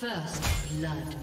First blood.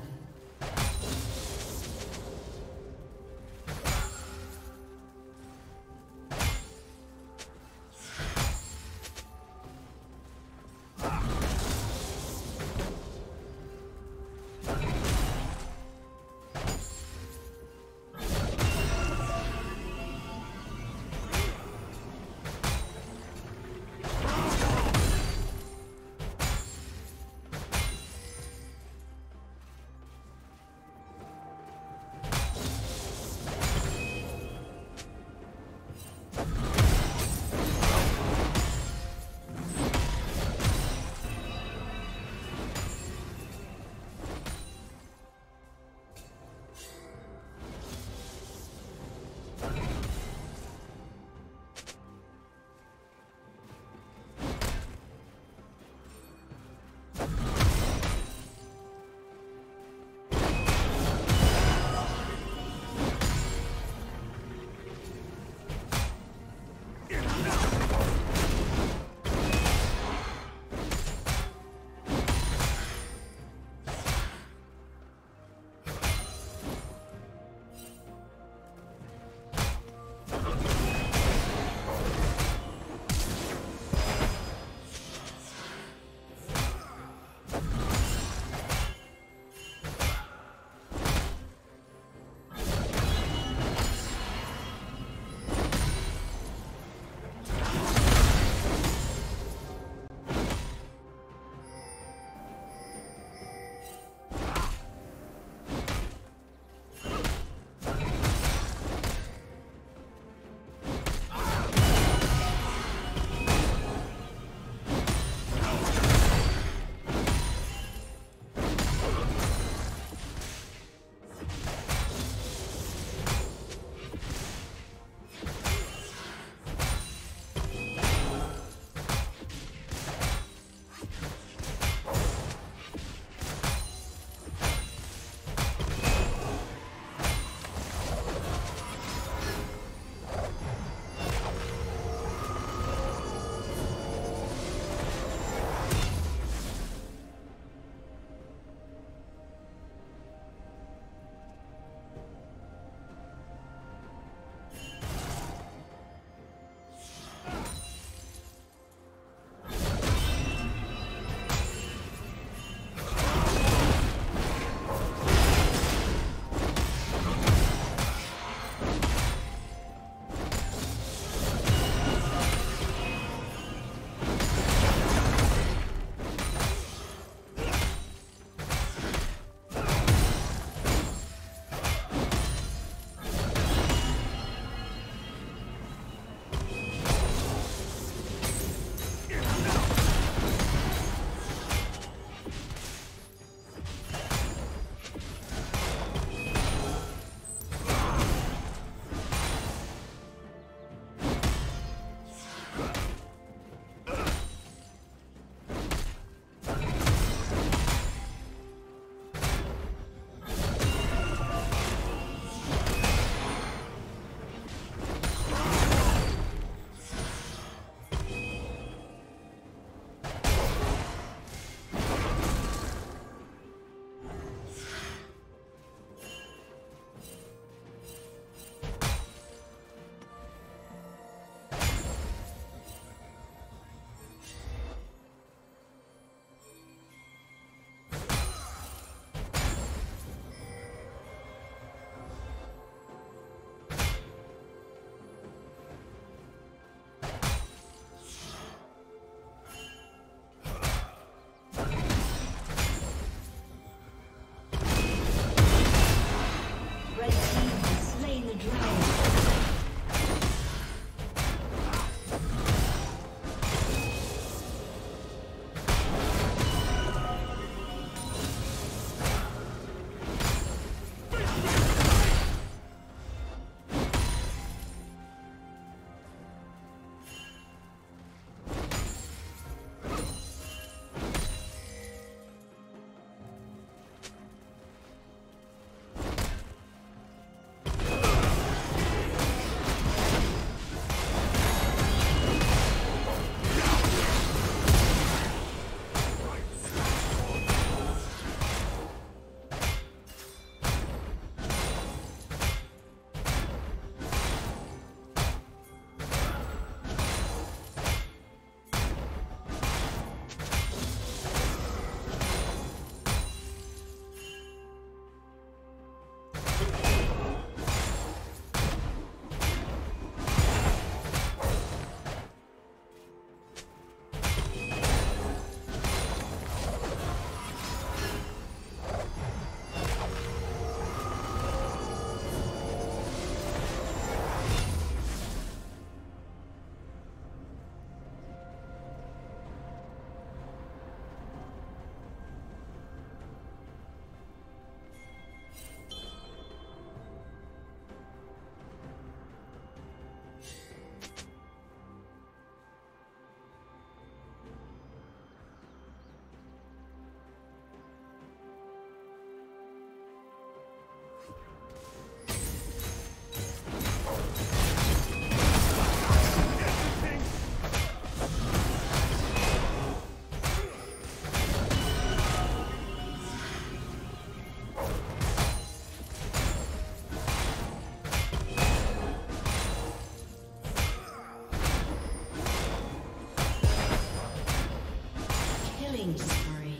killing spree.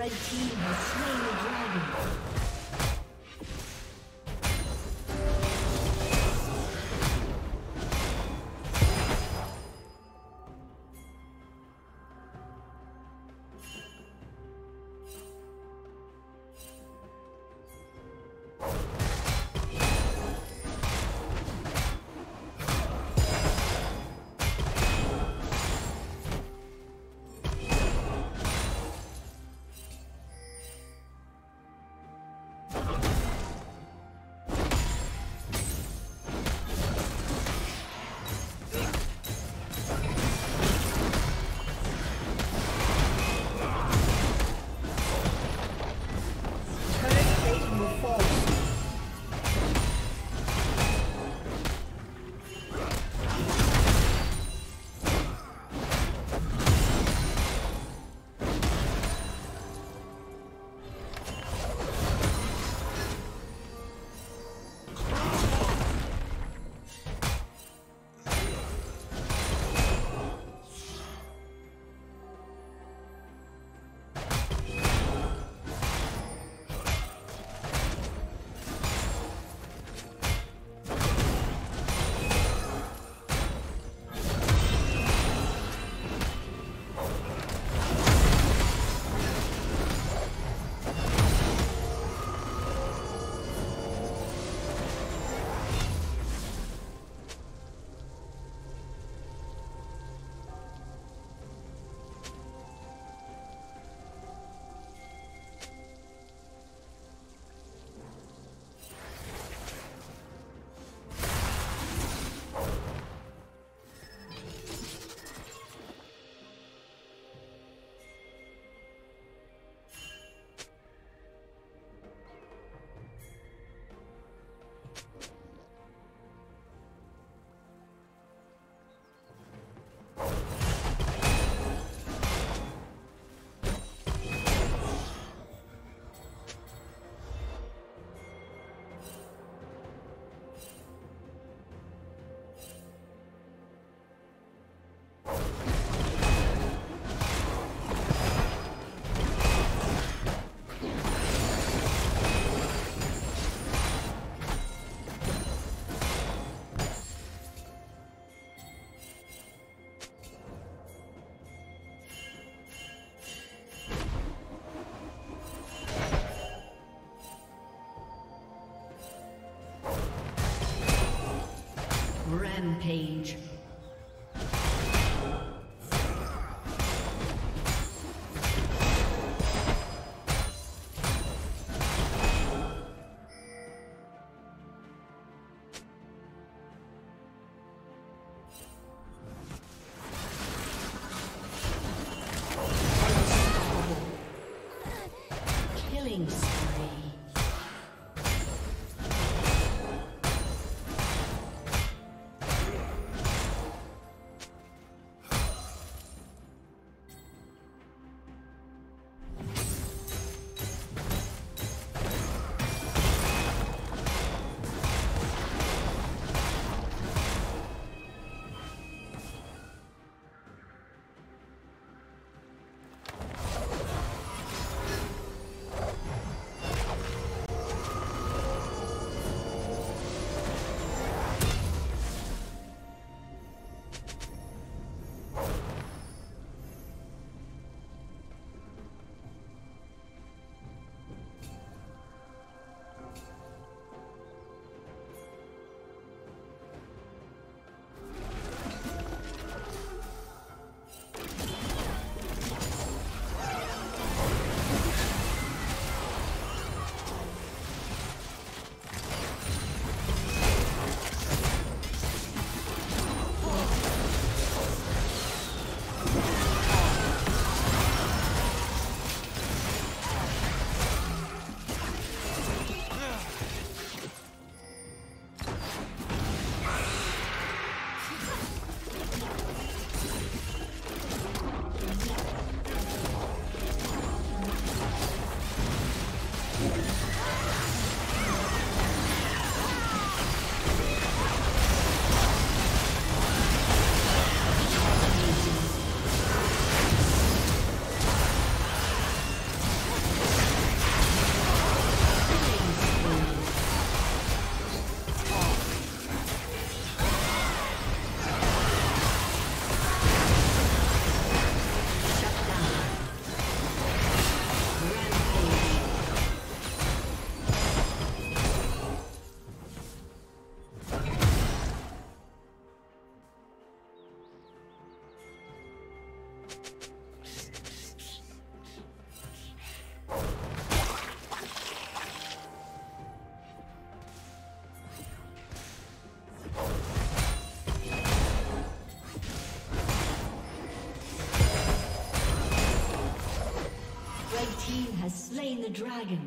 Red team has slain the dragon. team has slain the dragon.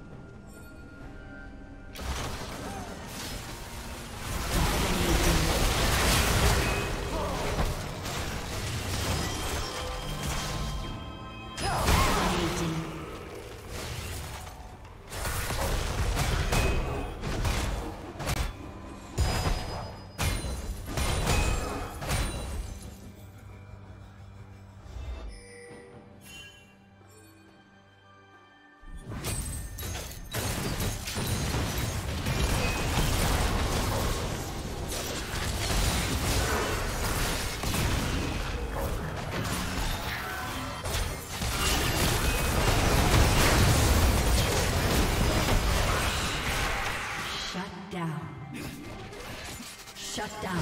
Shut down.